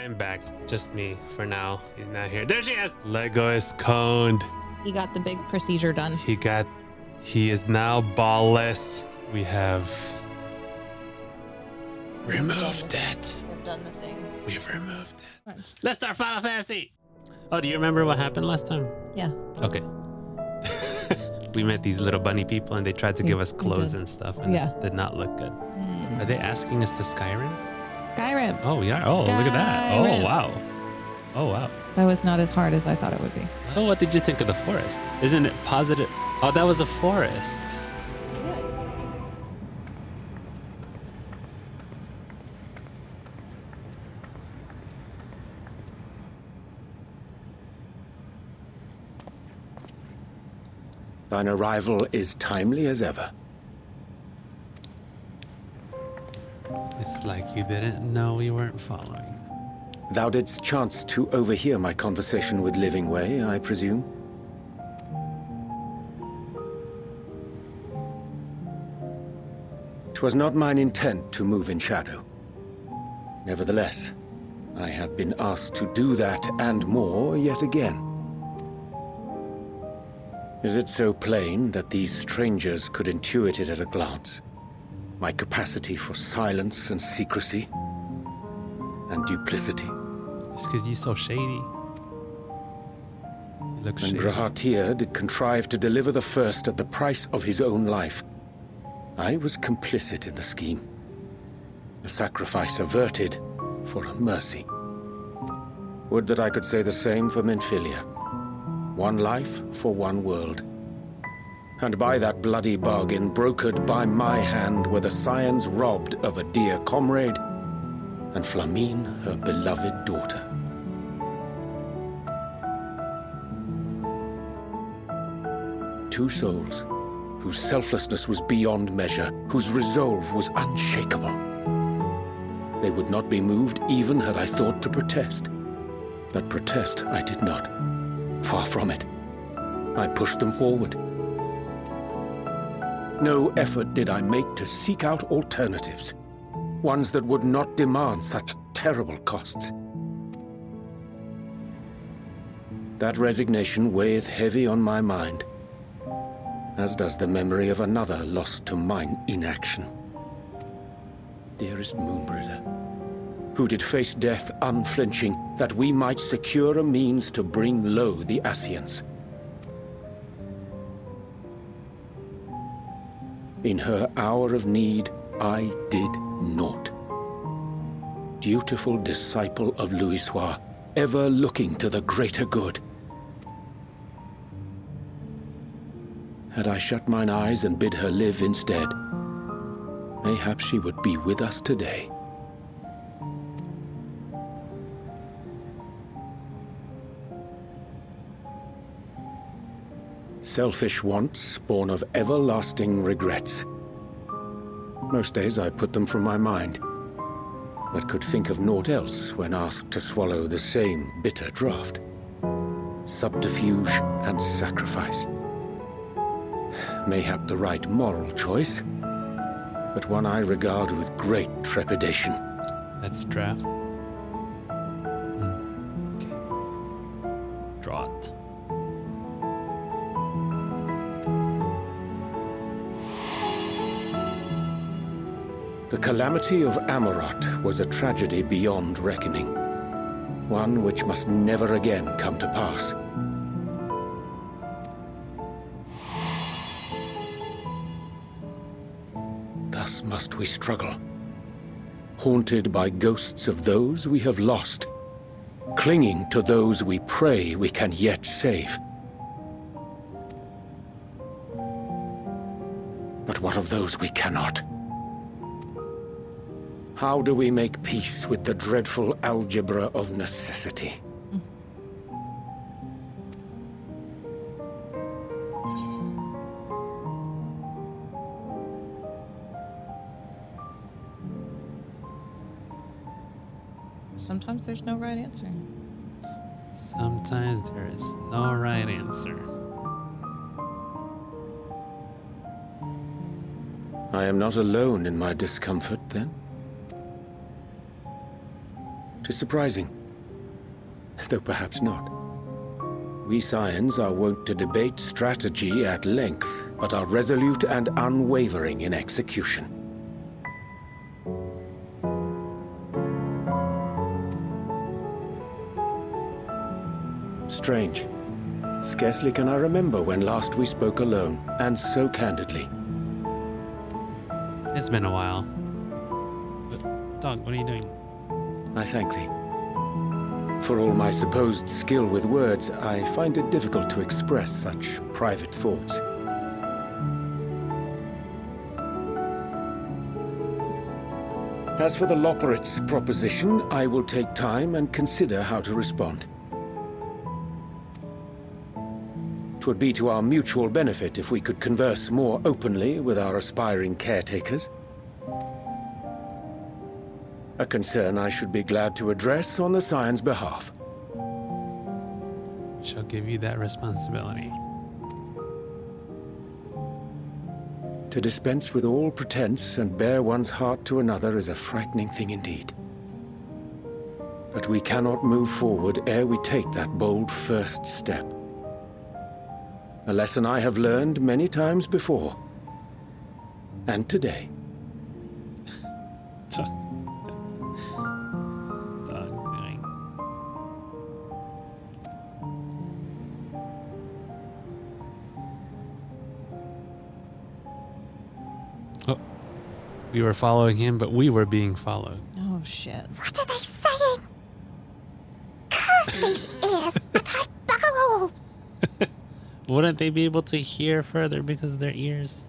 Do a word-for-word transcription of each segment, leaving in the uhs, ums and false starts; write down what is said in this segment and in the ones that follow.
I am back. Just me for now. He's not here. There she is. Lego is coned. He got the big procedure done. He got... He is now ballless. We have... removed that. We've done the thing. We've removed it. Let's start Final Fantasy. Oh, do you remember what happened last time? Yeah. Okay. We met these little bunny people and they tried to give us clothes and stuff, and yeah, it did not look good. Mm. Are they asking us to Skyrim? Skyrim. Oh, yeah. Oh, Skyrim. Look at that. Oh, wow. Oh, wow. That was not as hard as I thought it would be. So what did you think of the forest? Isn't it positive? Oh, that was a forest. Thine arrival is timely as ever. It's like you didn't know we weren't following. Thou didst chance to overhear my conversation with Livingway, I presume? Twas not mine intent to move in shadow. Nevertheless, I have been asked to do that and more yet again. Is it so plain that these strangers could intuit it at a glance? My capacity for silence and secrecy and duplicity? It's because you're so shady. You look shady. And Grahatia did contrive to deliver the first at the price of his own life. I was complicit in the scheme. A sacrifice averted for a mercy. Would that I could say the same for Minfilia. One life for one world. And by that bloody bargain brokered by my hand were the scions robbed of a dear comrade and Flamine, her beloved daughter. Two souls whose selflessness was beyond measure, whose resolve was unshakable. They would not be moved even had I thought to protest. But protest I did not. Far from it. I pushed them forward. No effort did I make to seek out alternatives, ones that would not demand such terrible costs. That resignation weigheth heavy on my mind, as does the memory of another lost to mine inaction. Dearest Moenbryda, who did face death unflinching, that we might secure a means to bring low the Asians. In her hour of need, I did naught. Dutiful disciple of Louisoix, ever looking to the greater good. Had I shut mine eyes and bid her live instead, mayhap she would be with us today. Selfish wants, born of everlasting regrets. Most days I put them from my mind, but could think of naught else when asked to swallow the same bitter draught. Subterfuge and sacrifice. Mayhap the right moral choice, but one I regard with great trepidation. That's draft. Mm. Okay. Draught. The calamity of Amaurot was a tragedy beyond reckoning, one which must never again come to pass. Thus must we struggle, haunted by ghosts of those we have lost, clinging to those we pray we can yet save. But what of those we cannot? How do we make peace with the dreadful algebra of necessity? Sometimes there's no right answer. Sometimes there is no right answer. I am not alone in my discomfort, then? is surprising, though perhaps not. We scions are wont to debate strategy at length, but are resolute and unwavering in execution. Strange. Scarcely can I remember when last we spoke alone, and so candidly. It's been a while. Dog, what are you doing? I thank thee. For all my supposed skill with words, I find it difficult to express such private thoughts. As for the Loporrits' proposition, I will take time and consider how to respond. 'Twould be to our mutual benefit if we could converse more openly with our aspiring caretakers. A concern I should be glad to address on the scion's behalf. Shall give you that responsibility. To dispense with all pretense and bear one's heart to another is a frightening thing indeed. But we cannot move forward ere we take that bold first step. A lesson I have learned many times before. And today. Oh, we were following him, but we were being followed. Oh, shit. What are they saying? Curse these ears. I've had bugger all. Wouldn't they be able to hear further because of their ears?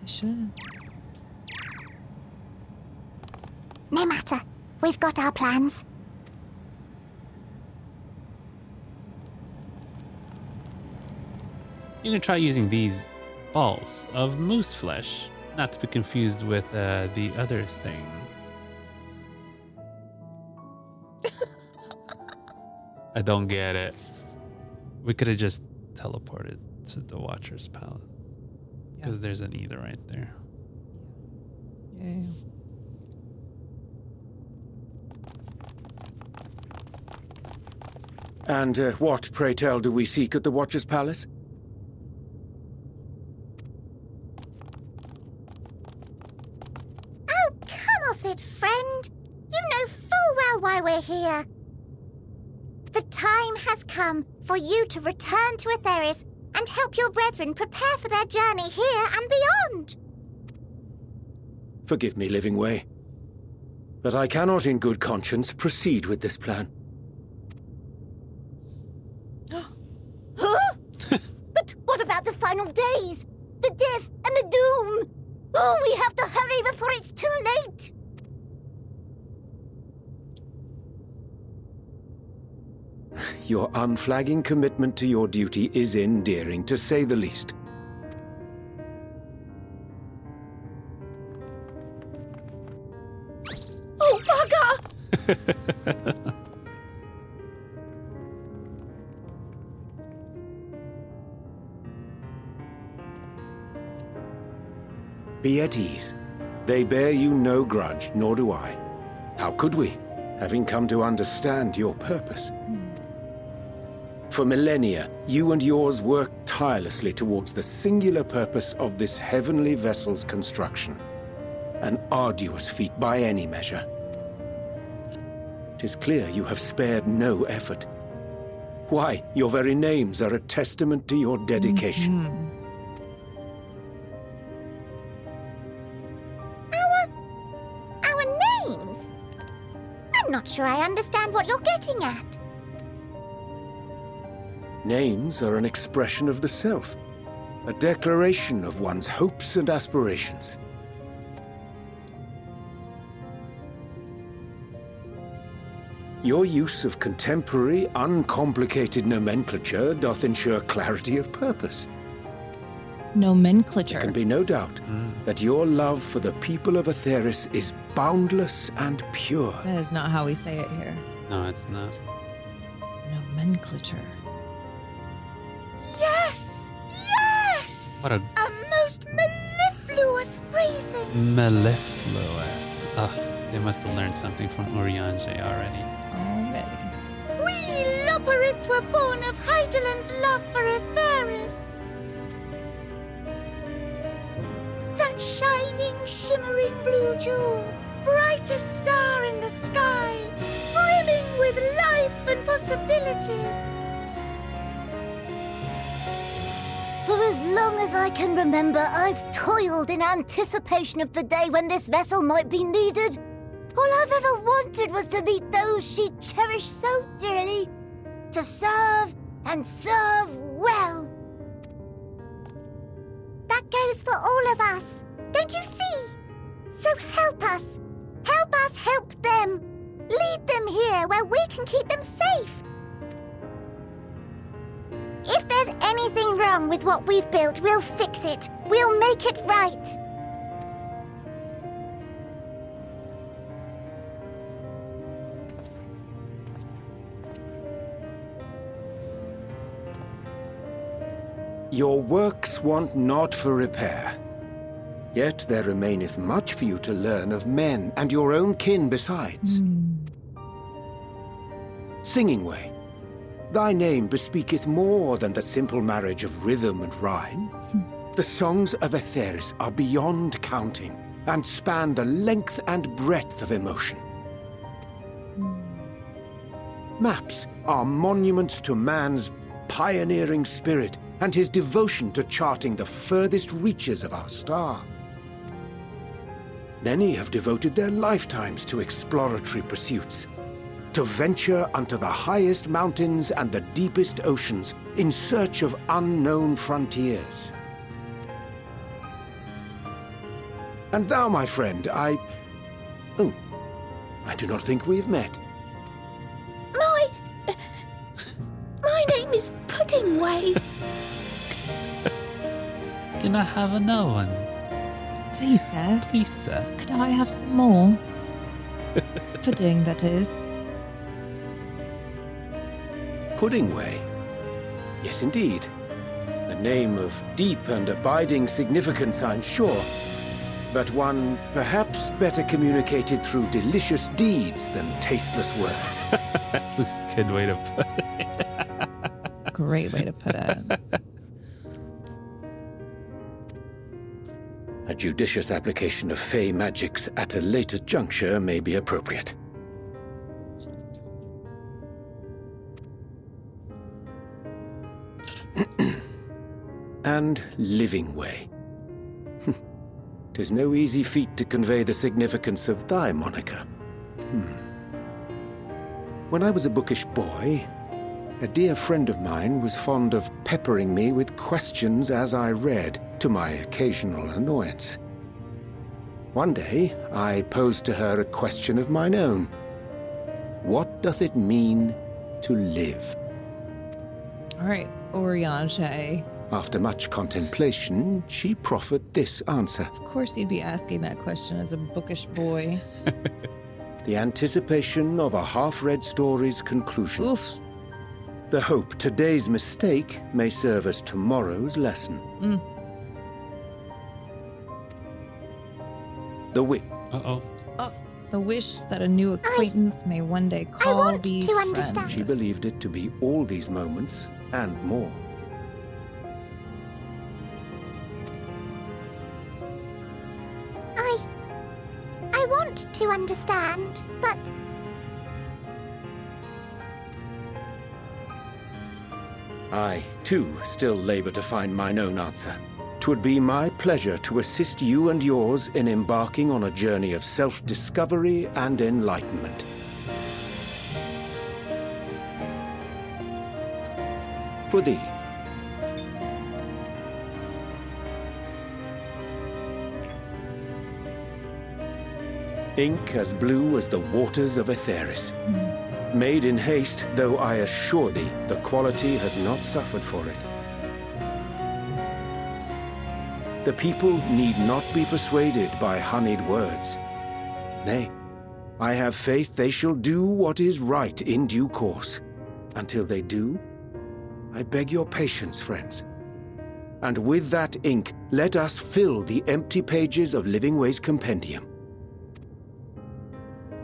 They should. No matter. We've got our plans. You can try using these balls of moose flesh, not to be confused with uh, the other thing. I don't get it. We could have just teleported to the Watcher's Palace. Because yeah. There's an either right there. Yeah. And uh, what, pray tell, do we seek at the Watcher's Palace? Oh, come off it, friend. You know full well why we're here. The time has come for you to return to Etheirys and help your brethren prepare for their journey here and beyond. Forgive me, Livingway, but I cannot in good conscience proceed with this plan. Huh? But what about the final days? The death and the doom? Oh, we have to hurry before it's too late. Your unflagging commitment to your duty is endearing, to say the least. Oh, bugger! Be at ease. They bear you no grudge, nor do I. How could we, having come to understand your purpose? For millennia, you and yours worked tirelessly towards the singular purpose of this heavenly vessel's construction. An arduous feat by any measure. It is clear you have spared no effort. Why, your very names are a testament to your dedication. Mm-hmm. Our... our names? I'm not sure I understand what you're getting at. Names are an expression of the self, a declaration of one's hopes and aspirations. Your use of contemporary, uncomplicated nomenclature doth ensure clarity of purpose. Nomenclature. There can be no doubt mm. that your love for the people of Etheirys is boundless and pure. That is not how we say it here. No, it's not. Nomenclature. Yes! Yes! What a... a most mellifluous phrasing! Mellifluous. Ah, oh, they must have learned something from Oriange already. Loporrits were born of Hydaelyn's love for Etheirys. That shining, shimmering blue jewel, brightest star in the sky, brimming with life and possibilities. For as long as I can remember, I've toiled in anticipation of the day when this vessel might be needed. All I've ever wanted was to meet those she cherished so dearly. To serve, and serve well. That goes for all of us, don't you see? So help us. Help us help them. Lead them here where we can keep them safe. If there's anything wrong with what we've built, we'll fix it. We'll make it right. Your works want not for repair. Yet there remaineth much for you to learn of men, and your own kin besides. Mm. Singingway, thy name bespeaketh more than the simple marriage of rhythm and rhyme. Mm. The songs of Etheirys are beyond counting, and span the length and breadth of emotion. Mm. Maps are monuments to man's pioneering spirit, and his devotion to charting the furthest reaches of our star. Many have devoted their lifetimes to exploratory pursuits, to venture unto the highest mountains and the deepest oceans in search of unknown frontiers. And thou, my friend, I... Oh, I do not think we have met. My... My name is Puddingway. Can I have another one? Please, sir. Please, sir. Could I have some more? Pudding, that is. Puddingway? Yes, indeed. A name of deep and abiding significance, I'm sure. But one perhaps better communicated through delicious deeds than tasteless words. That's a good way to put it. Great way to put it. A judicious application of fey magics at a later juncture may be appropriate. And Livingway. 'Tis no easy feat to convey the significance of thy moniker. Hmm. When I was a bookish boy, a dear friend of mine was fond of peppering me with questions as I read, to my occasional annoyance. One day, I posed to her a question of mine own. What doth it mean to live? All right, Oriange. After much contemplation, she proffered this answer. Of course you'd be asking that question as a bookish boy. The anticipation of a half-read story's conclusion. Oof. The hope today's mistake may serve as tomorrow's lesson. Mm. The wish. Uh-oh. Oh, the wish that a new acquaintance I, may one day call I want the to friend. Understand. She believed it to be all these moments and more. I... I want to understand, but... I, too, still labor to find mine own answer. 'Twould be my pleasure to assist you and yours in embarking on a journey of self-discovery and enlightenment. For thee. Ink as blue as the waters of Etheirys. Mm. Made in haste, though I assure thee, the quality has not suffered for it. The people need not be persuaded by honeyed words. Nay, I have faith they shall do what is right in due course. Until they do, I beg your patience, friends. And with that ink, let us fill the empty pages of Livingway's compendium.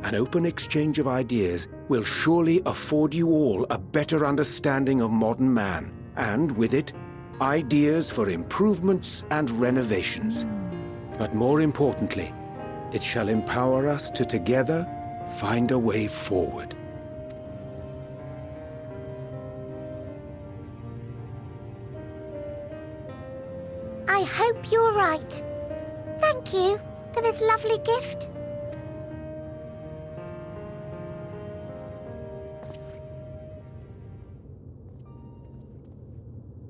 An open exchange of ideas will surely afford you all a better understanding of modern man, and with it, ideas for improvements and renovations. But more importantly, it shall empower us to together find a way forward. I hope you're right. Thank you for this lovely gift.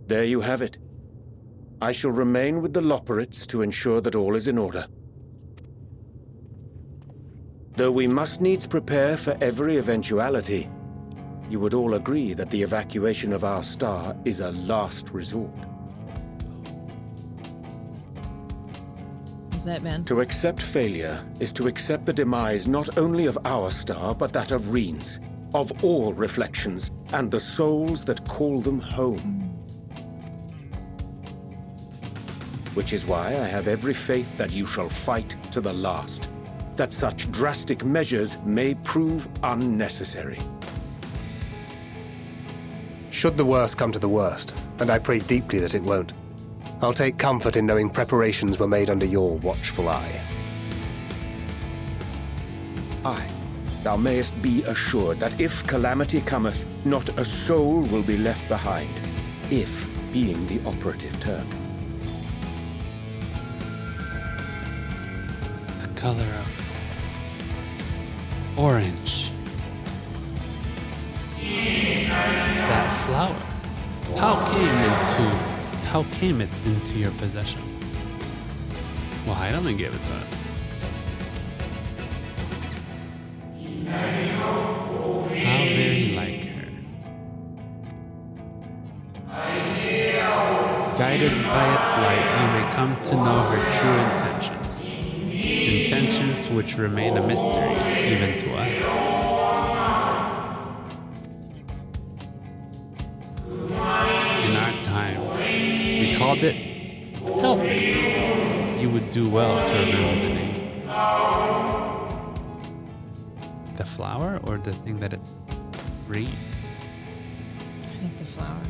There you have it. I shall remain with the Loporrits to ensure that all is in order. Though we must needs prepare for every eventuality, you would all agree that the evacuation of our star is a last resort. Is that, man? To accept failure is to accept the demise not only of our star, but that of Reen's, of all reflections, and the souls that call them home. Which is why I have every faith that you shall fight to the last, that such drastic measures may prove unnecessary. Should the worst come to the worst, and I pray deeply that it won't, I'll take comfort in knowing preparations were made under your watchful eye. Aye, thou mayest be assured that if calamity cometh, not a soul will be left behind, if being the operative term. Color of orange. That flower. How came into how came it into your possession? Well, Hydaelyn gave it to us. How very like her. Guided by its light, you may come to know her true intentions. Intentions which remain a mystery, even to us. In our time, we called it Helpless. You would do well to remember the name. The flower or the thing that it reads? I think the flower.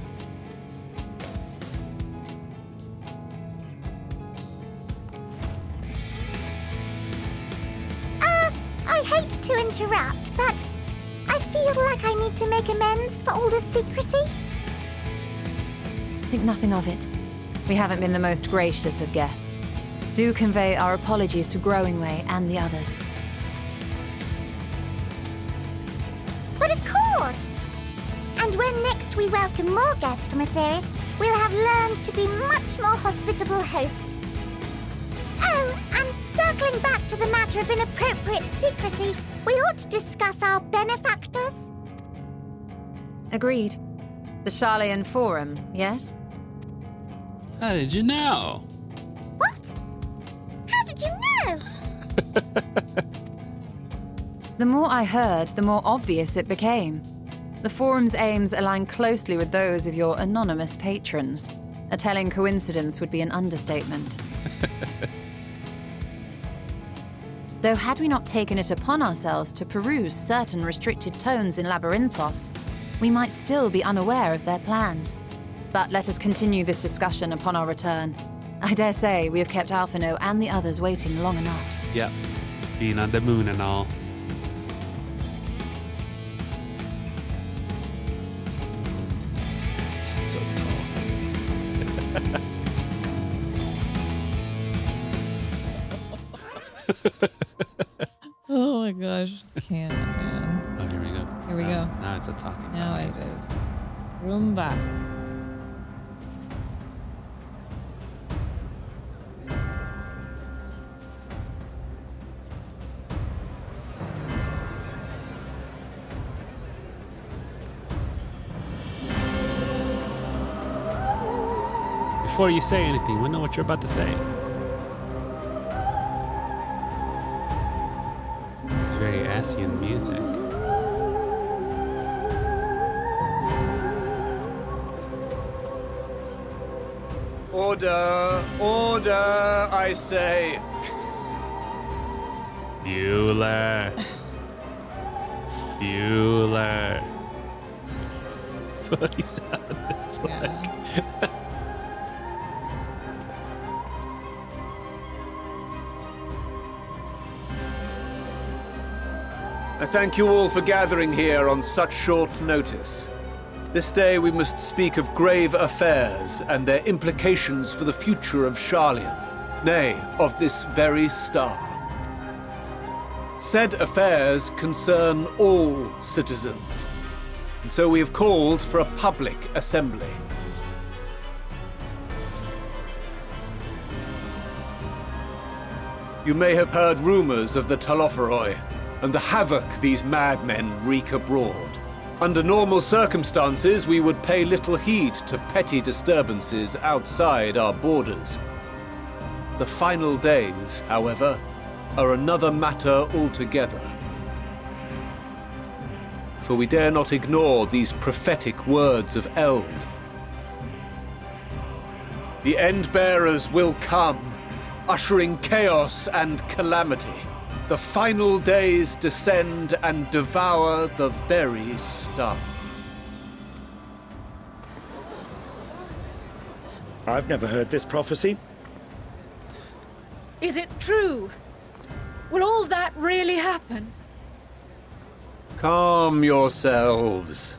To interrupt, but I feel like I need to make amends for all the secrecy. Think nothing of it. We haven't been the most gracious of guests. Do convey our apologies to Growingway and the others. But of course! And when next we welcome more guests from Etheirys, we'll have learned to be much more hospitable hosts. Oh, and circling back to the matter of inappropriate secrecy, we ought to discuss our benefactors. Agreed. The Sharlayan Forum, yes? How did you know? What? How did you know? The more I heard, the more obvious it became. The Forum's aims align closely with those of your anonymous patrons. A telling coincidence would be an understatement. Though had we not taken it upon ourselves to peruse certain restricted tones in Labyrinthos, we might still be unaware of their plans. But let us continue this discussion upon our return. I dare say we have kept Alphinaud and the others waiting long enough. Yep, being on the moon and all. So tall. Oh my gosh, I can't, man. Oh, here we go. Here we now, go. Now it's a talking time. Now it is. Roomba. Before you say anything, we know what you're about to say. Very assy in music. Order, order, I say. Bueller. Bueller. That's what he sounded like. Yeah. I thank you all for gathering here on such short notice. This day we must speak of grave affairs and their implications for the future of Sharlayan, nay, of this very star. Said affairs concern all citizens, and so we have called for a public assembly. You may have heard rumors of the Telophoroi, and the havoc these madmen wreak abroad. Under normal circumstances, we would pay little heed to petty disturbances outside our borders. The final days, however, are another matter altogether. For we dare not ignore these prophetic words of Eld. The end-bearers will come, ushering chaos and calamity. The final days descend and devour the very star. I've never heard this prophecy. Is it true? Will all that really happen? Calm yourselves.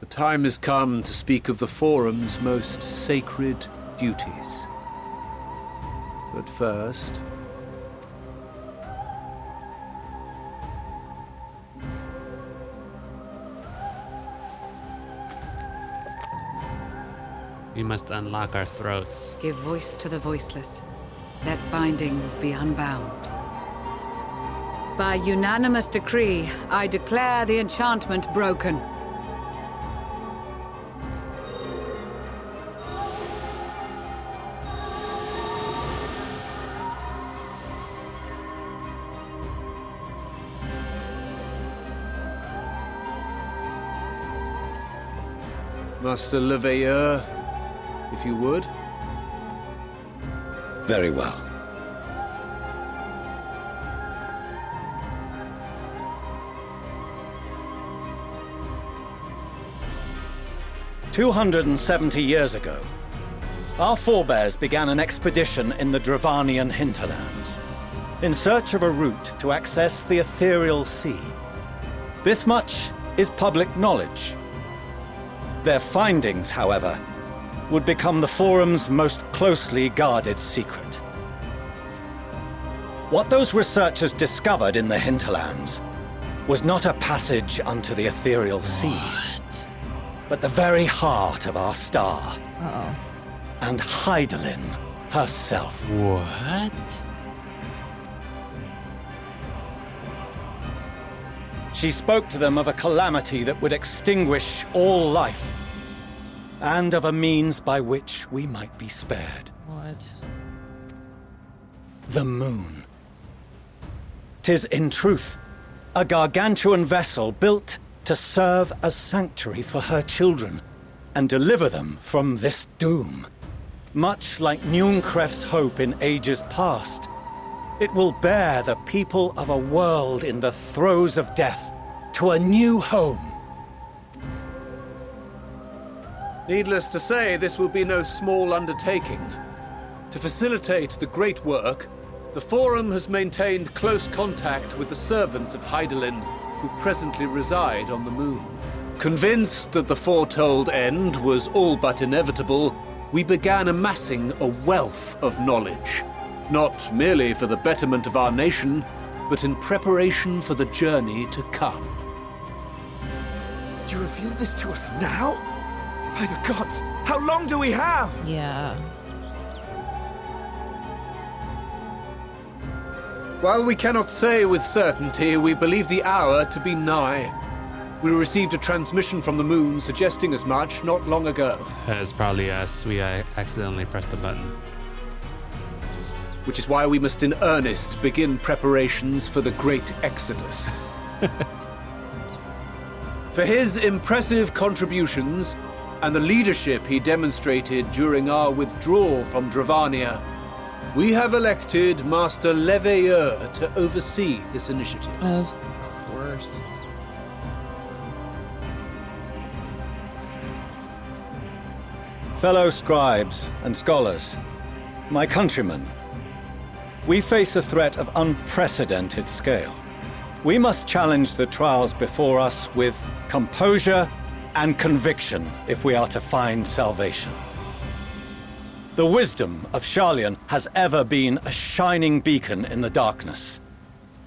The time has come to speak of the Forum's most sacred duties. But first... we must unlock our throats. Give voice to the voiceless. Let bindings be unbound. By unanimous decree, I declare the enchantment broken. Master Leveilleur, if you would. Very well. two hundred seventy years ago, our forebears began an expedition in the Dravanian hinterlands in search of a route to access the Ethereal Sea. This much is public knowledge. Their findings, however, would become the Forum's most closely guarded secret. What those researchers discovered in the hinterlands was not a passage unto the Ethereal Sea, what? But the very heart of our star. Uh-oh. And Hydaelyn herself. What? She spoke to them of a calamity that would extinguish all life, and of a means by which we might be spared. What? The moon. 'Tis in truth a gargantuan vessel built to serve as sanctuary for her children and deliver them from this doom. Much like Nuncref's hope in ages past, it will bear the people of a world in the throes of death to a new home. Needless to say, this will be no small undertaking. To facilitate the great work, the Forum has maintained close contact with the servants of Hydaelyn, who presently reside on the moon. Convinced that the foretold end was all but inevitable, we began amassing a wealth of knowledge, not merely for the betterment of our nation, but in preparation for the journey to come. You reveal this to us now? By the gods, how long do we have? Yeah. While we cannot say with certainty, we believe the hour to be nigh. We received a transmission from the moon suggesting as much not long ago. It's probably us. We accidentally pressed the button. Which is why we must in earnest begin preparations for the great exodus. For his impressive contributions, and the leadership he demonstrated during our withdrawal from Dravania, we have elected Master Leveilleur to oversee this initiative. Of course. curse. Fellow scribes and scholars, my countrymen, we face a threat of unprecedented scale. We must challenge the trials before us with composure and conviction if we are to find salvation. The wisdom of Sharlayan has ever been a shining beacon in the darkness,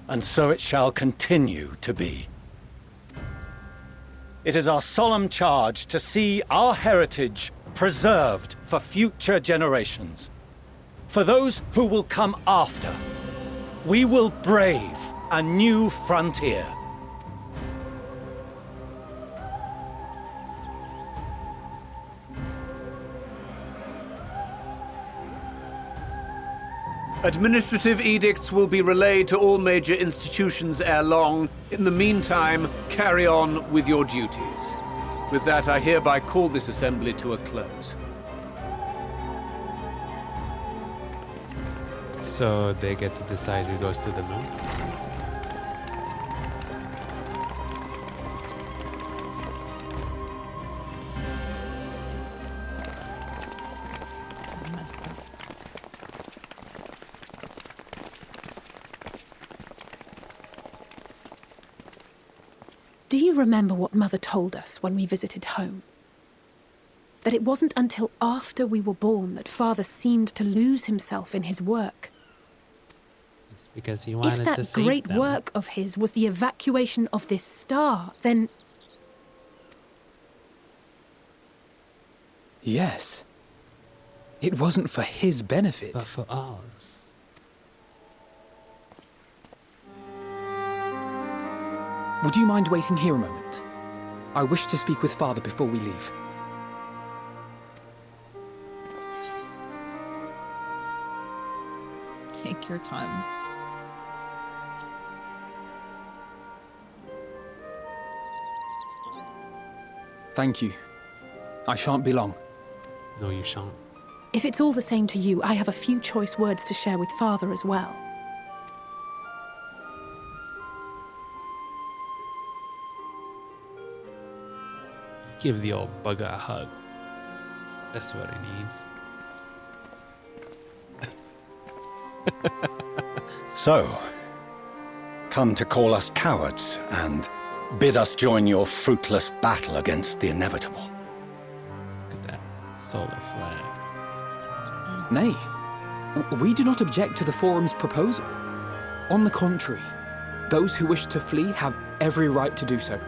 and so it shall continue to be. It is our solemn charge to see our heritage preserved for future generations. For those who will come after, we will brave a new frontier. Administrative edicts will be relayed to all major institutions ere long. In the meantime, carry on with your duties. With that, I hereby call this assembly to a close. So they get to decide who goes to the moon? Do you remember what Mother told us when we visited home? That it wasn't until after we were born that Father seemed to lose himself in his work. It's because he wanted to save them. If that great work of his was the evacuation of this star, then... Yes. It wasn't for his benefit. But for ours. Would you mind waiting here a moment? I wish to speak with Father before we leave. Take your time. Thank you. I shan't be long. No, you shan't. If it's all the same to you, I have a few choice words to share with Father as well. Give the old bugger a hug. That's what he needs. So, come to call us cowards and bid us join your fruitless battle against the inevitable. Look at that solar flag. Nay, we do not object to the forum's proposal. On the contrary, those who wish to flee have every right to do so.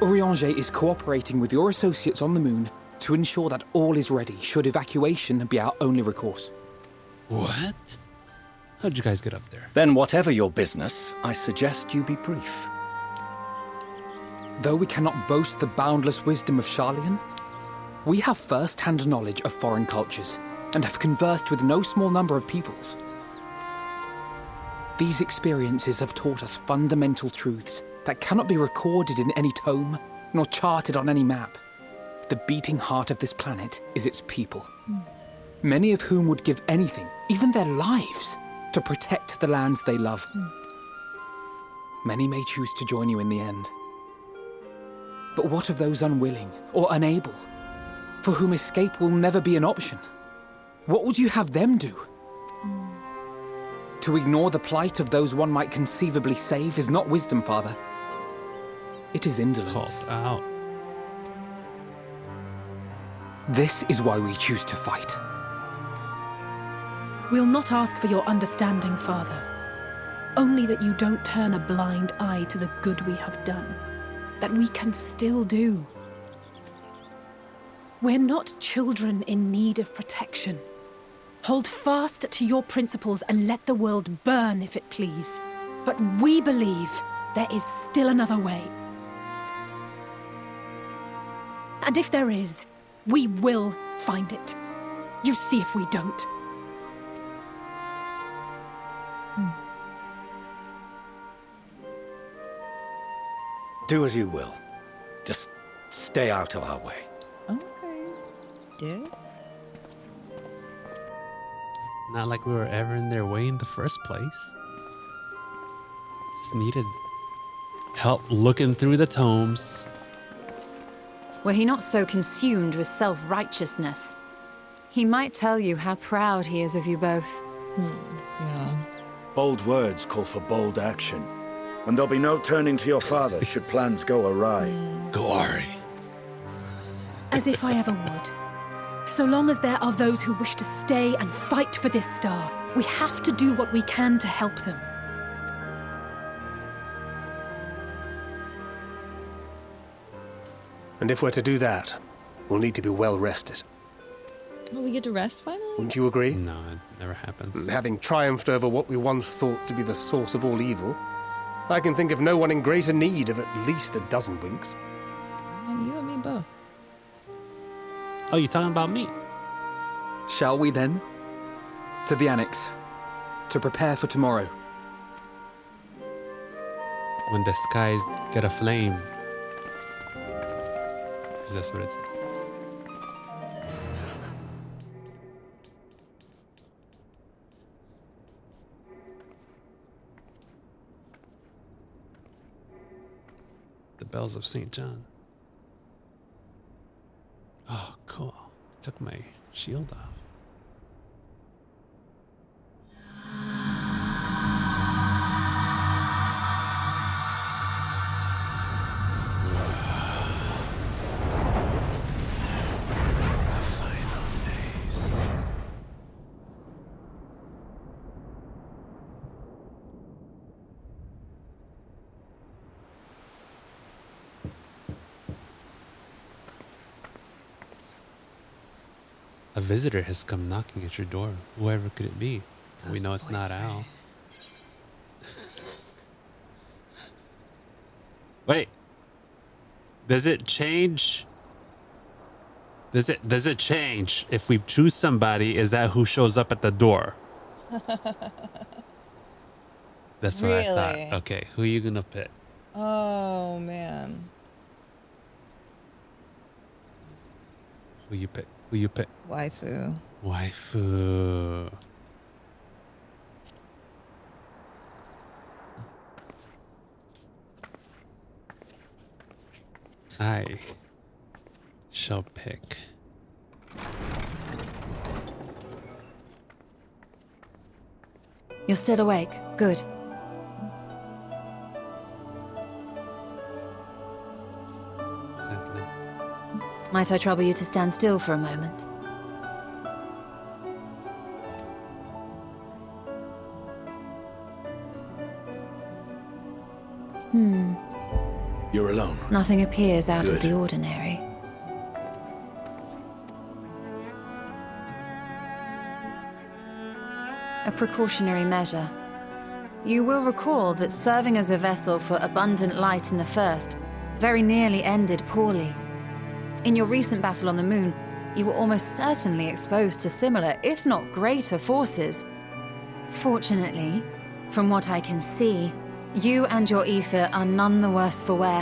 Oriange is cooperating with your associates on the moon to ensure that all is ready should evacuation be our only recourse. What? How'd you guys get up there? Then whatever your business, I suggest you be brief. Though we cannot boast the boundless wisdom of Sharlayan, we have first-hand knowledge of foreign cultures and have conversed with no small number of peoples. These experiences have taught us fundamental truths that cannot be recorded in any tome, nor charted on any map. The beating heart of this planet is its people, mm. many of whom would give anything, even their lives, to protect the lands they love. Mm. Many may choose to join you in the end. But what of those unwilling or unable, for whom escape will never be an option? What would you have them do? Mm. To ignore the plight of those one might conceivably save is not wisdom, Father. It is indolence. Called out. This is why we choose to fight. We'll not ask for your understanding, Father. Only that you don't turn a blind eye to the good we have done. That we can still do. We're not children in need of protection. Hold fast to your principles and let the world burn if it please. But we believe there is still another way. And if there is, we will find it. You see if we don't. Hmm. Do as you will. Just stay out of our way. Okay. Yeah. Not like we were ever in their way in the first place. Just needed help looking through the tomes. Were he not so consumed with self-righteousness, he might tell you how proud he is of you both. Hmm, yeah. Bold words call for bold action, and there'll be no turning to your father should plans go awry. Mm. Glory. As if I ever would. So long as there are those who wish to stay and fight for this star, we have to do what we can to help them. And if we're to do that, we'll need to be well rested. Will we get to rest finally? Wouldn't you agree? No, it never happens. Having triumphed over what we once thought to be the source of all evil, I can think of no one in greater need of at least a dozen winks. And you and me both. Oh, you're talking about me? Shall we then? To the annex. To prepare for tomorrow. When the skies get aflame. Because that's what it says. The bells of Saint John. Oh, cool. I took my shield off. The final days. A visitor has come knocking at your door. Whoever could it be? That's we know it's boyfriend. Not Al. Wait. Does it change? Does it does it change if we choose somebody? Is that who shows up at the door? That's what really? I thought. Okay, who are you gonna pick? Oh man. Who you pick? Who you pick? Waifu. Waifu. I shall pick. You're still awake. Good. Might I trouble you to stand still for a moment? Hmm. You're alone. Nothing appears out Good. Of the ordinary. A precautionary measure. You will recall that serving as a vessel for abundant light in the first very nearly ended poorly. In your recent battle on the moon, you were almost certainly exposed to similar, if not greater, forces. Fortunately, from what I can see, you and your ether are none the worse for wear.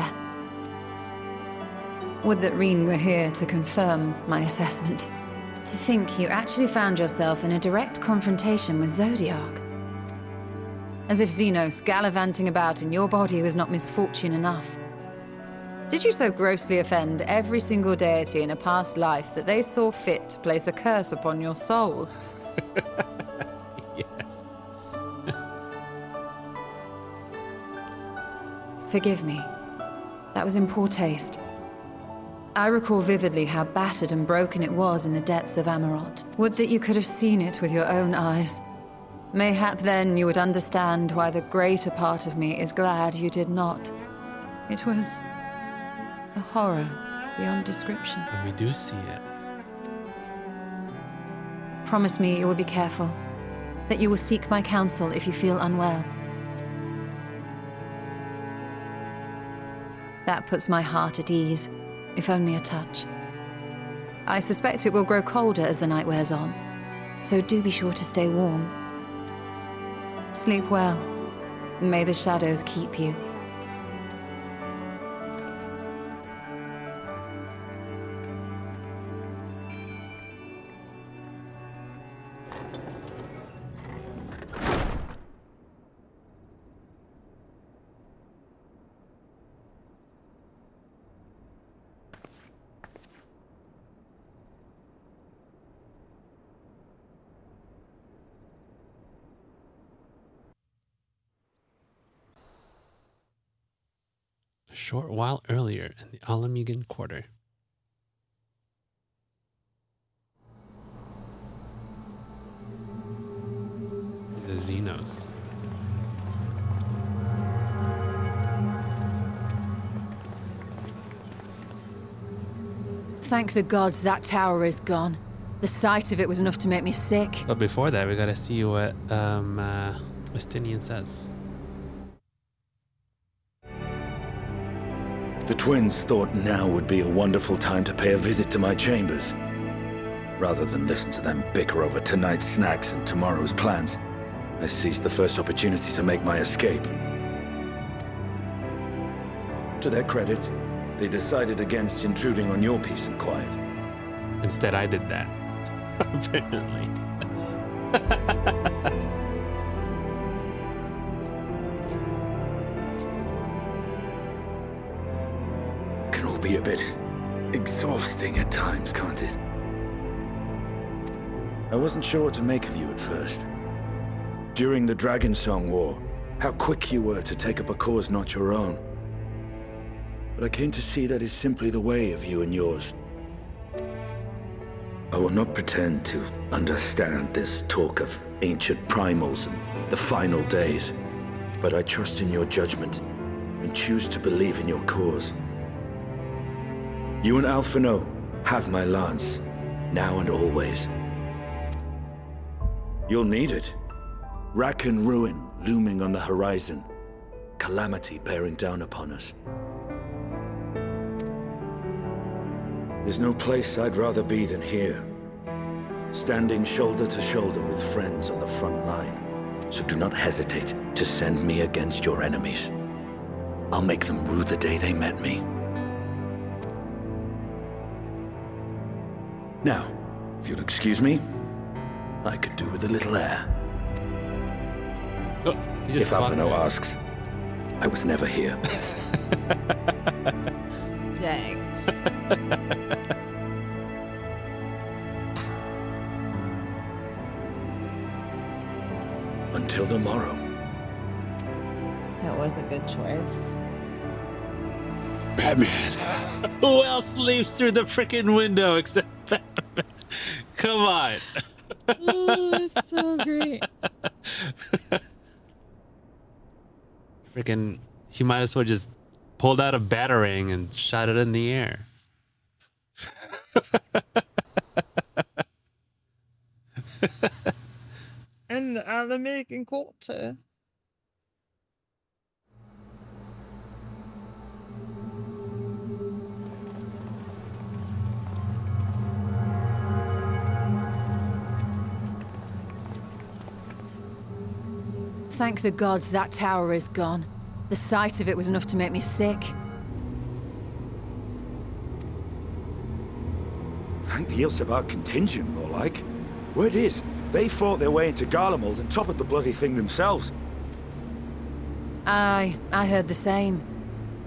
Would that Reen were here to confirm my assessment. To think you actually found yourself in a direct confrontation with Zodiac. As if Xenos gallivanting about in your body was not misfortune enough. Did you so grossly offend every single deity in a past life that they saw fit to place a curse upon your soul? Yes. Forgive me. That was in poor taste. I recall vividly how battered and broken it was in the depths of Amaurot. Would that you could have seen it with your own eyes. Mayhap then you would understand why the greater part of me is glad you did not. It was... a horror beyond description. But we do see it. Promise me you will be careful, that you will seek my counsel if you feel unwell. That puts my heart at ease, if only a touch. I suspect it will grow colder as the night wears on, so do be sure to stay warm. Sleep well, and may the shadows keep you. a short while earlier in the Alamegan Quarter. The Xenos. Thank the gods that tower is gone. The sight of it was enough to make me sick. But before that, we gotta see what um, uh, Estinien says. The twins thought now would be a wonderful time to pay a visit to my chambers, rather than listen to them bicker over tonight's snacks and tomorrow's plans. I seized the first opportunity to make my escape. To their credit, they decided against intruding on your peace and quiet. Instead, I did that. Apparently. Can all be a bit exhausting at times, can't it? I wasn't sure what to make of you at first. During the Dragonsong War, how quick you were to take up a cause not your own. But I came to see that is simply the way of you and yours. I will not pretend to understand this talk of ancient primals and the final days, but I trust in your judgment and choose to believe in your cause. You and Alphinaud have my lance, now and always. You'll need it. Rack and ruin looming on the horizon, calamity bearing down upon us. There's no place I'd rather be than here, standing shoulder to shoulder with friends on the front line. So do not hesitate to send me against your enemies. I'll make them rue the day they met me. Now, if you'll excuse me, I could do with a little air. Oh, if Alphinaud asks, I was never here. Dang. Until the morrow. That was a good choice. Batman. Who else sleeps through the frickin' window except Batman? Come on. Oh, that's so great. Frickin', he might as well just pulled out a batarang and shot it in the air. And Alamegan Quarter. Thank the gods that tower is gone. The sight of it was enough to make me sick. Thank the Ilsebar contingent, more like. Word is, they fought their way into Garlemald and toppled the bloody thing themselves. Aye, I heard the same.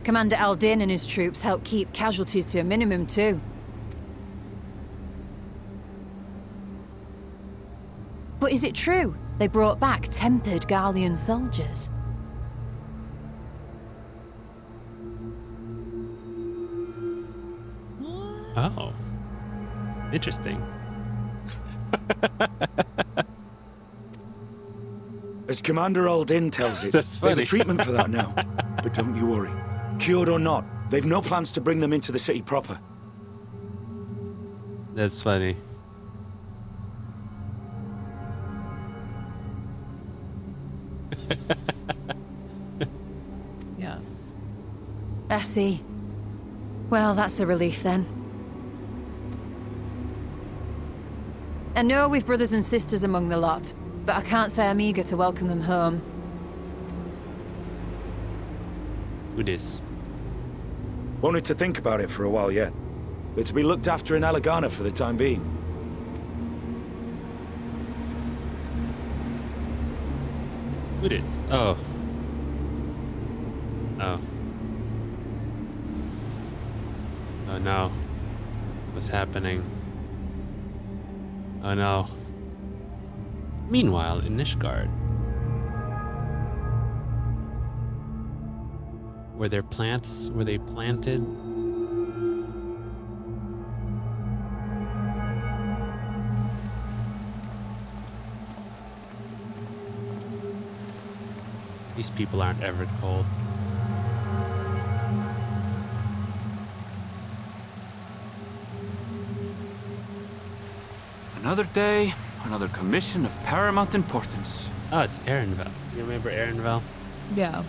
Commander Aldin and his troops helped keep casualties to a minimum, too. But is it true? They brought back tempered Garlean soldiers. Oh. Interesting. As Commander Aldin tells it, they have a treatment for that now. But don't you worry. Cured or not, they've no plans to bring them into the city proper. That's funny. Yeah. I see. Well, that's a relief then. I know we've brothers and sisters among the lot, but I can't say I'm eager to welcome them home. Who dis? Wanted to think about it for a while yet. They're to be looked after in Alagana for the time being. Who dis? Oh. Oh. Oh no. What's happening? Oh no. Meanwhile, in Nishgard. Were there plants? Were they planted? These people aren't ever cold. Another day, another commission of paramount importance. Oh, it's Arenvald. You remember Arenvald? Yeah.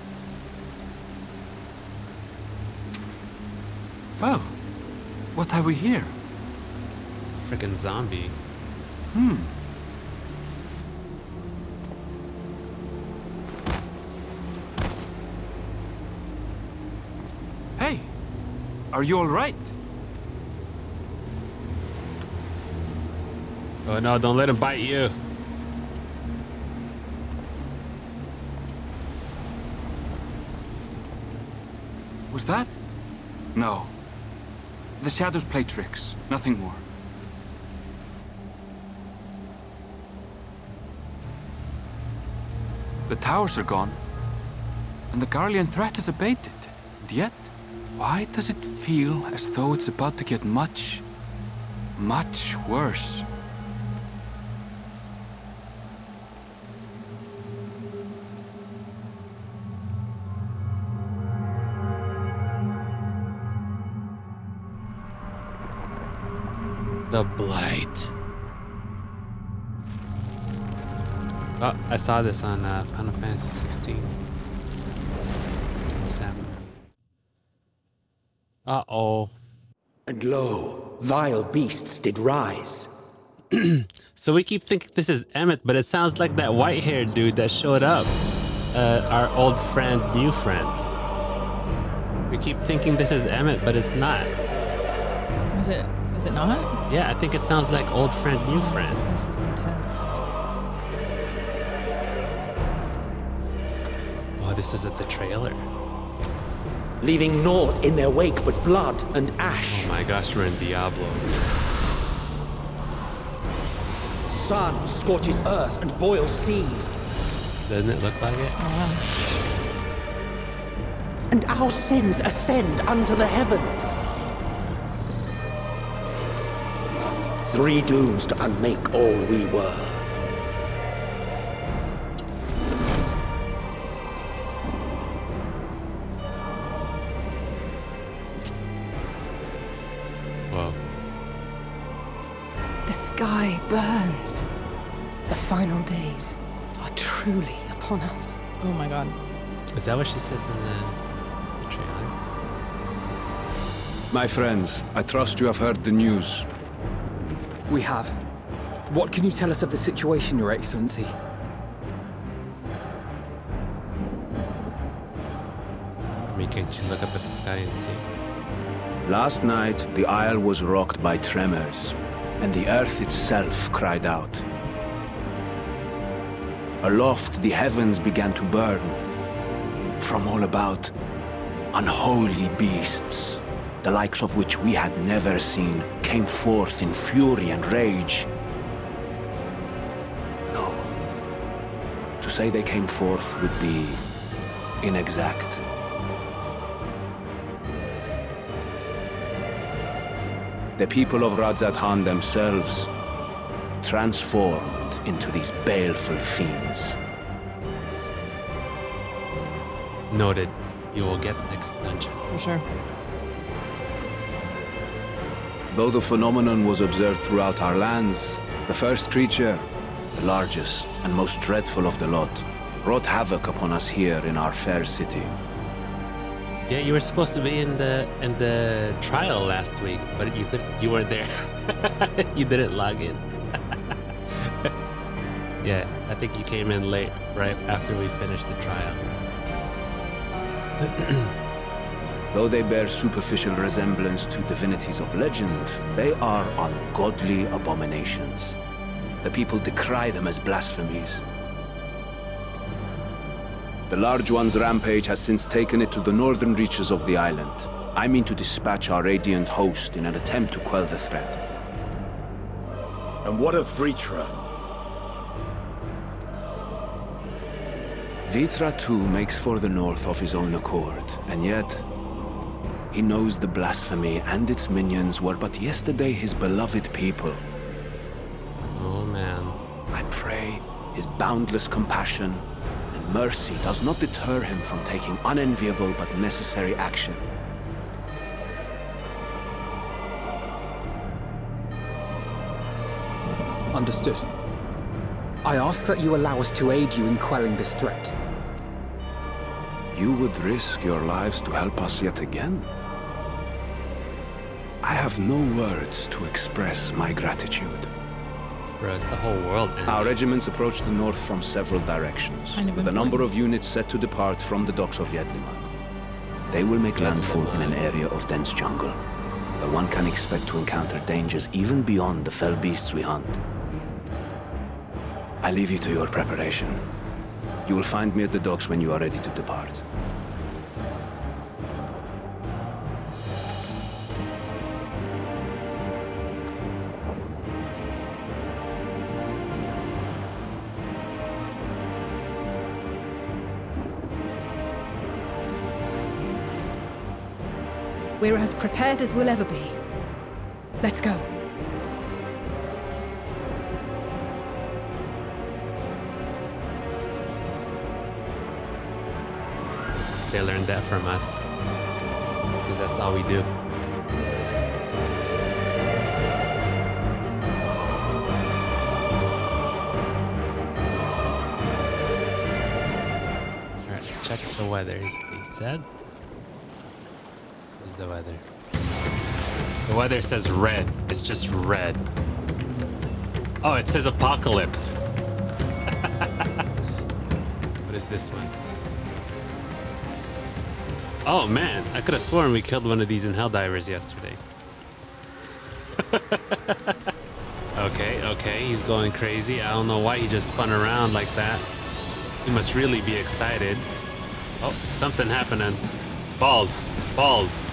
Oh, what have we here? Freaking zombie. Hmm. Hey, are you all right? Oh no, don't let him bite you. Was that? No. The shadows play tricks, nothing more. The towers are gone, and the Garlean threat is abated. And yet, why does it feel as though it's about to get much, much worse? The Blight. Oh, I saw this on uh, Final Fantasy sixteen. What's happening? Uh-oh. And lo, vile beasts did rise. So we keep thinking this is Emmett, but it sounds like that white-haired dude that showed up. Uh, our old friend, new friend. We keep thinking this is Emmett, but it's not. Is it? Is it not? Yeah, I think it sounds like old friend, new friend. This is intense. Oh, this isn't the trailer. Leaving naught in their wake but blood and ash. Oh my gosh, we're in Diablo. Sun scorches earth and boils seas. Doesn't it look like it? Oh. And our sins ascend unto the heavens. Three dooms to unmake all we were. Wow. The sky burns. The final days are truly upon us. Oh my God. Is that what she says in the trailer? My friends, I trust you have heard the news. We have. What can you tell us of the situation, Your Excellency? I mean, can't you look up at the sky and see? Last night, the isle was rocked by tremors, and the earth itself cried out. Aloft, the heavens began to burn. From all about, unholy beasts, the likes of which we had never seen, came forth in fury and rage. No. To say they came forth would be inexact. The people of Radz-at-Han themselves transformed into these baleful fiends. Noted. You will get next dungeon. For sure. Though the phenomenon was observed throughout our lands, the first creature, the largest and most dreadful of the lot, wrought havoc upon us here in our fair city. Yeah, you were supposed to be in the in the trial last week, but you could you weren't there. You didn't log in. Yeah, I think you came in late, right after we finished the trial. Though they bear superficial resemblance to divinities of legend, they are ungodly abominations. The people decry them as blasphemies. The large one's rampage has since taken it to the northern reaches of the island. I mean to dispatch our radiant host in an attempt to quell the threat. And what of Vritra? Vritra too makes for the north of his own accord, and yet he knows the Blasphemy and its minions were but yesterday his beloved people. Oh man. I pray his boundless compassion and mercy does not deter him from taking unenviable but necessary action. Understood. I ask that you allow us to aid you in quelling this threat. You would risk your lives to help us yet again? I have no words to express my gratitude. Bro, it's the whole world, man. Our regiments approach the north from several directions, with a number of units set to depart from the docks of Yedlimat. They will make landfall in an area of dense jungle, where one can expect to encounter dangers even beyond the fell beasts we hunt. I leave you to your preparation. You will find me at the docks when you are ready to depart. We're as prepared as we'll ever be. Let's go. They learned that from us, because that's all we do. All right, check the weather, they said. What's the weather? The weather says red. It's just red. Oh, it says apocalypse. What is this one? Oh man, I could have sworn we killed one of these in Helldivers yesterday. Okay, okay, he's going crazy. I don't know why he just spun around like that. He must really be excited. Oh, something happening. Balls, balls,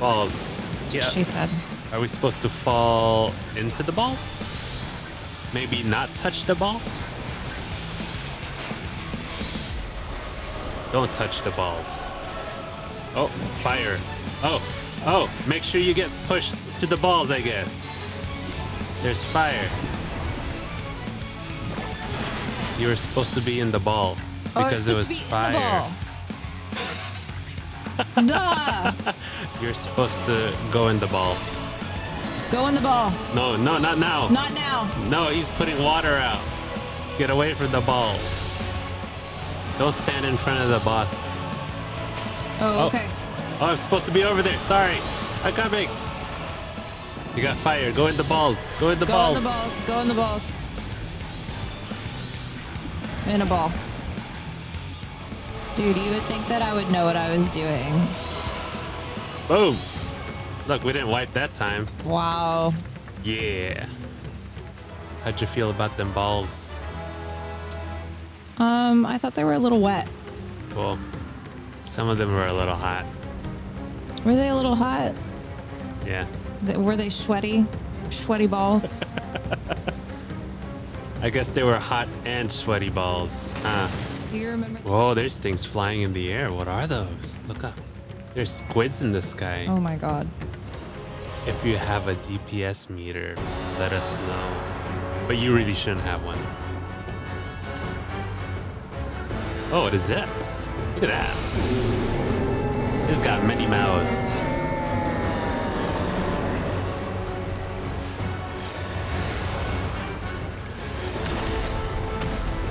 balls. That's yeah. what she said. Are we supposed to fall into the balls? Maybe not touch the balls? Don't touch the balls. Oh, fire. Oh, oh, make sure you get pushed to the balls, I guess. There's fire. You were supposed to be in the ball because oh, it was to be fire. The nah. You're supposed to go in the ball. Go in the ball. No, no, not now. Not now. No, he's putting water out. Get away from the ball. Don't stand in front of the boss. Oh, okay. Oh. oh, I'm supposed to be over there. Sorry. I'm coming. You got fire. Go in the balls. Go in the Go balls. Go in the balls. Go in the balls. In a ball. Dude, you would think that I would know what I was doing. Boom. Look, we didn't wipe that time. Wow. Yeah. How'd you feel about them balls? Um, I thought they were a little wet. Cool. Some of them were a little hot. Were they a little hot? Yeah. Th were they sweaty? Sweaty balls? I guess they were hot and sweaty balls. Huh? Do you remember? Whoa, there's things flying in the air. What are those? Look up. There's squids in the sky. Oh my god. If you have a D P S meter, let us know. But you really shouldn't have one. Oh, what is this? Look at that. It's got many mouths.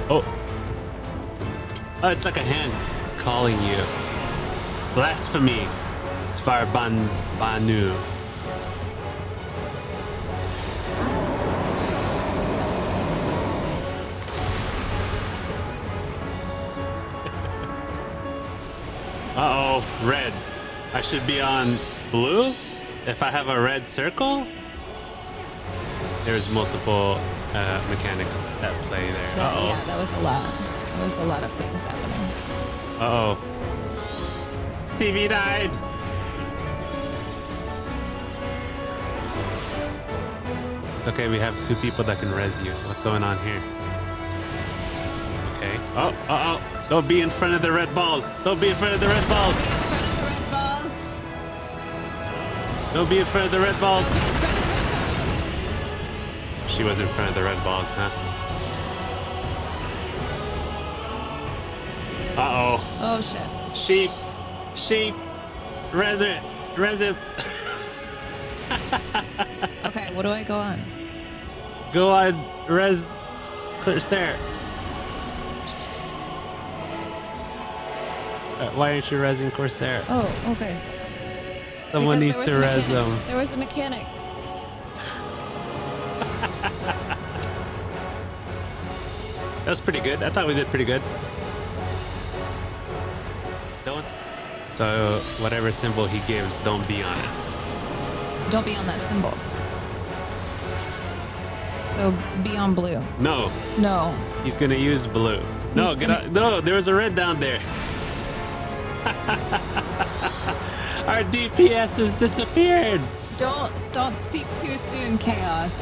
Oh. Oh, it's like a hand calling you. Blasphemy. Svar ban banu. Uh-oh, red. I should be on blue if I have a red circle? There's multiple uh, mechanics that play there. That, uh-oh. Yeah, that was a lot. That was a lot of things happening. Uh-oh. C V died! It's okay, we have two people that can res you. What's going on here? Okay. Oh, uh oh. They'll be in front of the red balls. They'll be in front of the red balls. They'll be in front of the red balls. She was in front of the red balls, huh? Uh oh. Oh shit. Sheep. Sheep. Resin. Resin. Okay, what do I go on? Go on Res Corsair. Uh, why aren't you resing Corsair? Oh, okay. Someone because needs to res mechanic. them. There was a mechanic. That was pretty good. I thought we did pretty good. No one's... So whatever symbol he gives, don't be on it. Don't be on that symbol. So be on blue. No. No. He's gonna use blue. He's no, get gonna... out. No, there was a red down there. Our D P S has disappeared. Don't don't speak too soon, Chaos.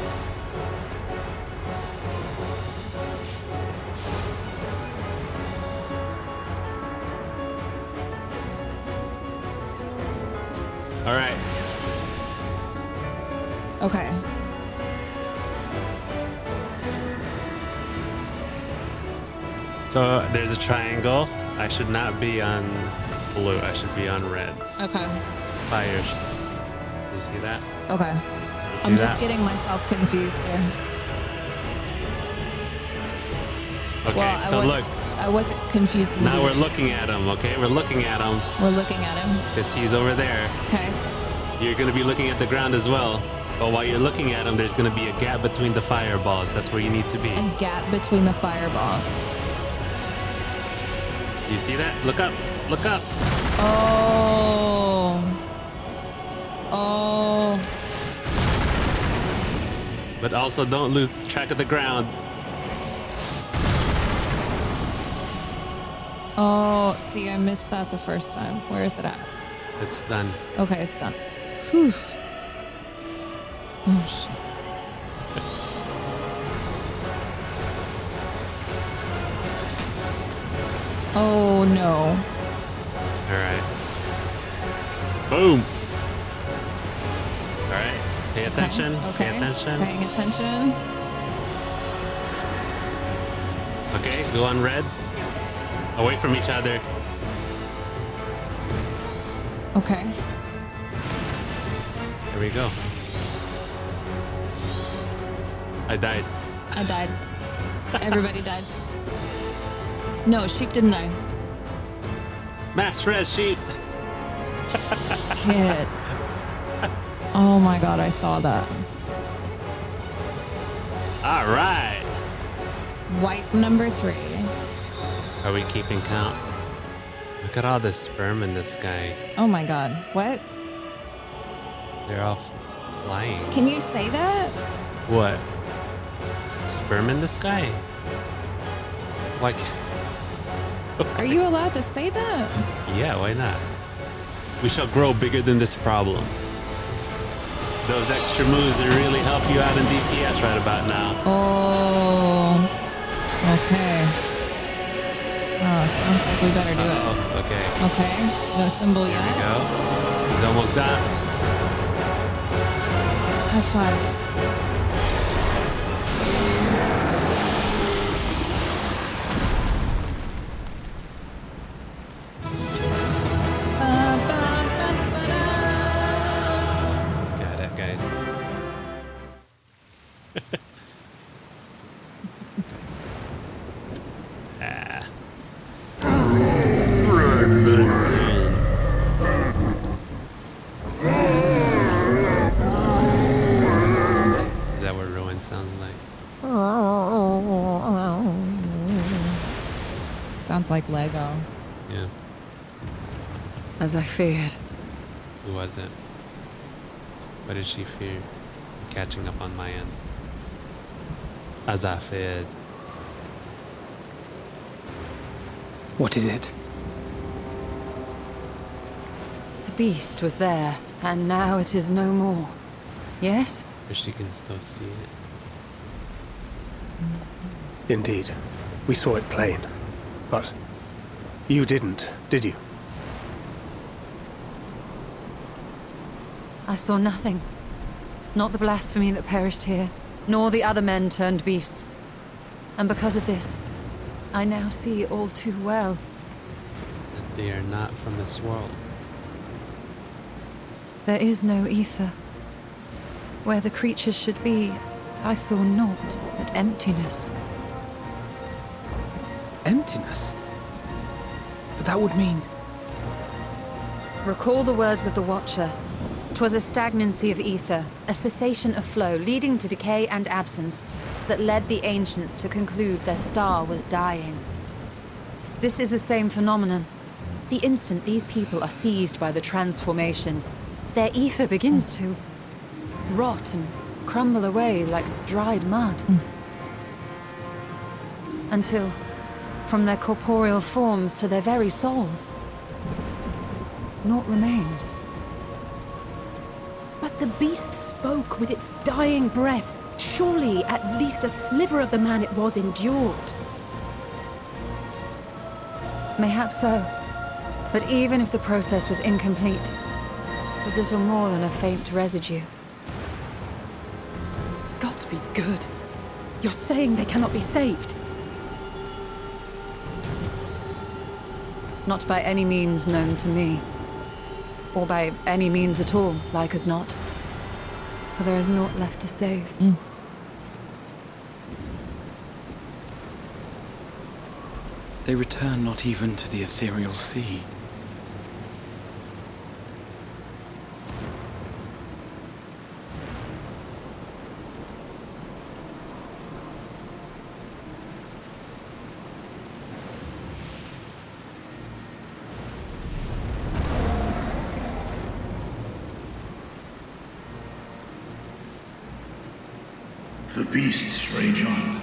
All right. Okay. So there's a triangle. I should not be on blue. I should be on red. Okay. Fire. You see that? Okay. See I'm that? just getting myself confused here. Okay, well, so I look. I wasn't confused. In now the we're looking at him, okay? We're looking at him. We're looking at him. Because he's over there. Okay. You're going to be looking at the ground as well. But while you're looking at him, there's going to be a gap between the fireballs. That's where you need to be. A gap between the fireballs. You see that? Look up. Look up. Oh. Oh. But also don't lose track of the ground. Oh, see, I missed that the first time. Where is it at? It's done. Okay, it's done. Whew. Oh, shit. Oh, no. All right. Boom. All right. Pay attention. Okay. Pay attention. Paying attention. Okay. Go on red. Away from each other. Okay. There we go. I died. I died. Everybody died. No, sheep didn't I? Mass res sheep. Shit. Oh my god, I saw that. All right. White number three. Are we keeping count? Look at all the sperm in this guy. Oh my god. What? They're all flying. Can you say that? What? Sperm in the sky? Like... Are you allowed to say that? Yeah, why not? We shall grow bigger than this problem. Those extra moves that really help you out in D P S right about now. Oh, okay. Oh, sounds like we better do uh-oh. it. Okay. Okay. No symbol yet. There we go. He's almost done. High five. Like Lego. Yeah. As I feared. Who was it? What did she fear? I'm catching up on my end. As I feared. What is it? The beast was there, and now it is no more. Yes? But she can still see it. Indeed. We saw it plain. But you didn't, did you? I saw nothing. Not the blasphemy that perished here, nor the other men turned beasts. And because of this, I now see all too well. That they are not from this world. There is no ether. Where the creatures should be, I saw naught but emptiness. Emptiness? But that would mean... Recall the words of the Watcher. 'Twas a stagnancy of ether, a cessation of flow, leading to decay and absence, that led the ancients to conclude their star was dying. This is the same phenomenon. The instant these people are seized by the transformation, their ether begins mm. to rot and crumble away like dried mud. Mm. Until, from their corporeal forms to their very souls, naught remains. But the beast spoke with its dying breath. Surely, at least a sliver of the man it was endured. Mayhap so. But even if the process was incomplete, it was little more than a faint residue. Gods be good. You're saying they cannot be saved? Not by any means known to me. Or by any means at all, like as not. For there is naught left to save. Mm. They return not even to the Ethereal Sea. The beasts rage on,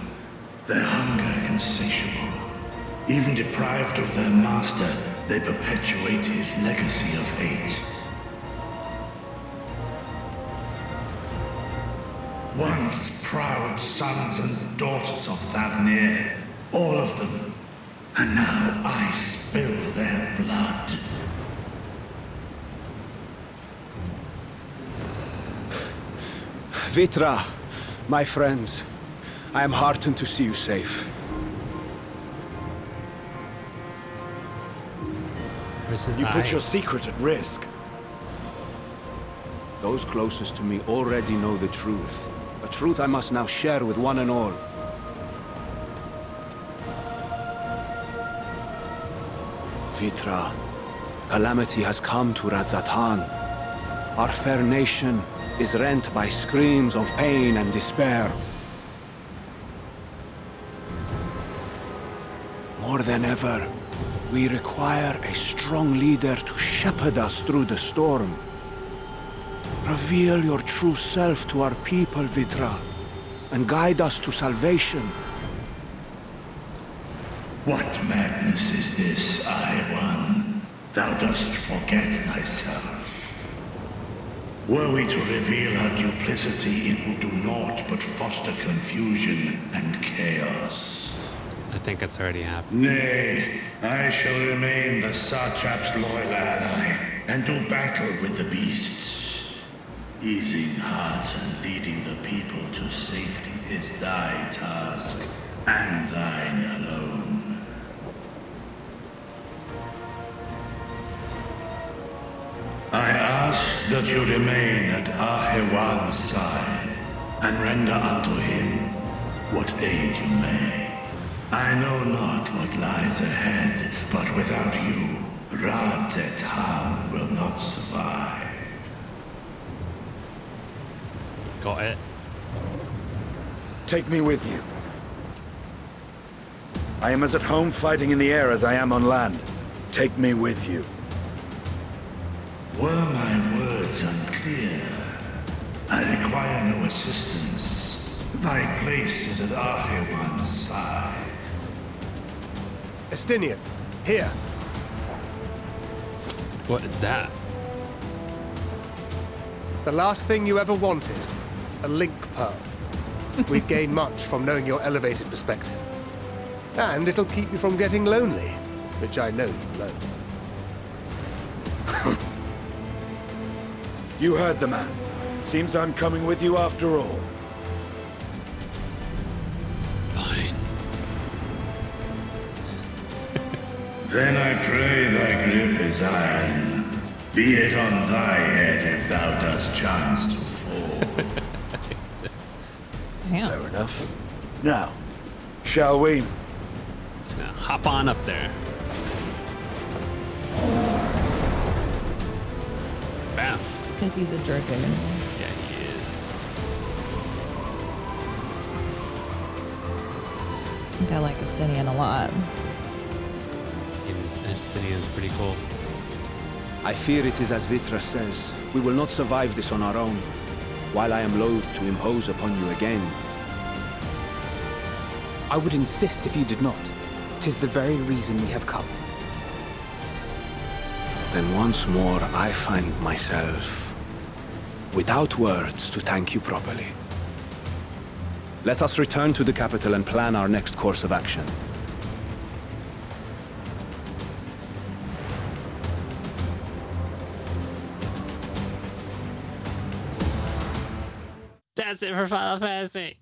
their hunger insatiable. Even deprived of their master, they perpetuate his legacy of hate. Once proud sons and daughters of Thavnir, all of them, and now I spill their blood. Vritra! My friends, I am heartened to see you safe. You put your secret at risk. Those closest to me already know the truth. A truth I must now share with one and all. Vritra, calamity has come to Radz-at-Han. Our fair nation is rent by screams of pain and despair. More than ever, we require a strong leader to shepherd us through the storm. Reveal your true self to our people, Vritra, and guide us to salvation. What madness is this, Iwan? Thou dost forget thyself. Were we to reveal our duplicity, it will do naught but foster confusion and chaos. I think it's already happened. Nay, I shall remain the Satrap's loyal ally, and do battle with the beasts. Easing hearts and leading the people to safety is thy task, and thine alone. I ask that you remain at Ahewan's side, and render unto him what aid you may. I know not what lies ahead, but without you, Radz-at-Han will not survive. Got it. Take me with you. I am as at home fighting in the air as I am on land. Take me with you. Were my words unclear, I require no assistance. Thy place is at Ahewan's side. Estinien, here. What is that? It's the last thing you ever wanted. A link pearl. We've gained much from knowing your elevated perspective. And it'll keep you from getting lonely, which I know you love. You heard the man. Seems I'm coming with you after all. Fine. Then I pray thy grip is iron. Be it on thy head if thou dost chance to fall. Damn. Fair enough. Now, shall we? Just gonna hop on up there. Bam. Because he's a jerk anyway. Yeah, he is. I think I like Estinien a lot. Estinien's pretty cool. I fear it is as Vritra says. We will not survive this on our own. While I am loath to impose upon you again, I would insist if you did not. 'Tis the very reason we have come. Then once more I find myself without words to thank you properly. Let us return to the capital and plan our next course of action. That's it for Final Fantasy.